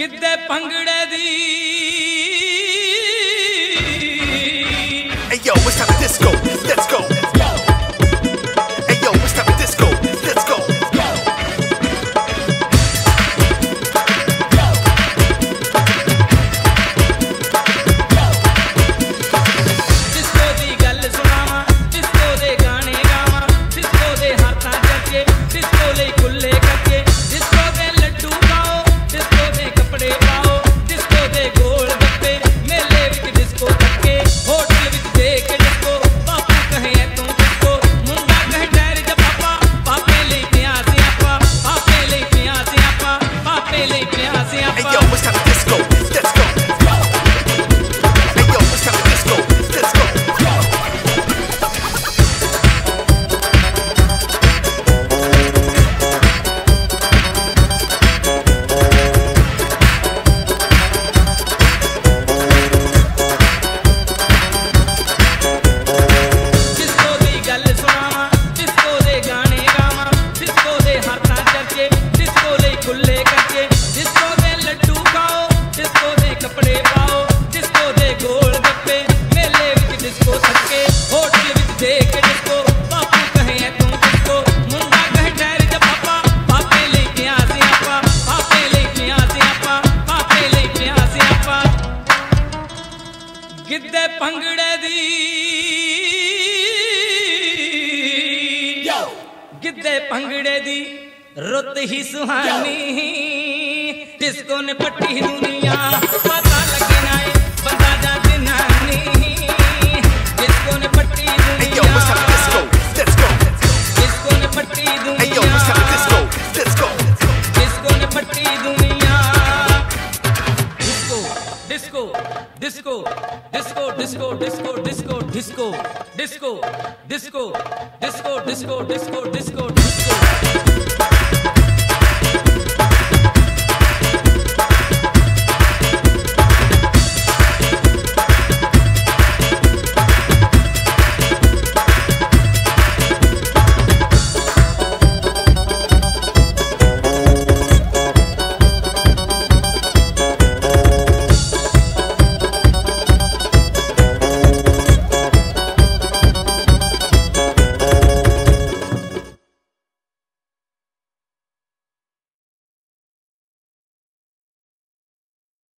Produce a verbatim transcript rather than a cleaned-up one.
किद्दे भंगड़े the hey yo what's up with disco let's go hey yo what's up with disco let's go जिसको दी गल सुनावा जिसको दे गाने गावा जिसको दे हाथा चके जिसको ले कुल्ले करके जिसको दे लड्डू पाओ जिसको दे कपड़े पाओ जिसको दे गोल गप्पे मेले विच डिस्को धक्के होटल विच देख डिस्को बापू कहे तू डिस्को मुंडा कहे डैर ज पापा पापे लई पिया सी आपा पापे लई पिया सी आपा पापे लई पिया सी आपा hey yo what's up disco let's go hey yo what's up disco let's go जिसको दी गल सुनावा जिसको दे गाने गावा जिसको दे हाथा चके जिसको ले कुल्ले करके जिसको दे लड्डू खाओ जिसको दे कपड़े पाओ जिसको दे गोल गप्पे मेले विच डिस्को धक्के होटल विच देख डिस्को बापू कहे तू डिस्को मुंडा कहे डैर ज पापा पापे लई पिया सी आपा पापे लई पिया सी आपा पापे लई पिया सी आपा गिद्दे भंगड़े दी गिद्दे भंगड़े दी रुत ही सुहानी डिस्को ने पट्टी दुनिया पता लगे ना ए बंदा जा जनानी डिस्को ने पट्टी hey yo what's up with disco दुनिया let's go डिस्को ने पट्टी hey yo what's up with disco दुनिया let's go डिस्को ने पट्टी दुनिया disco disco disco disco disco disco disco disco disco disco disco disco disco disco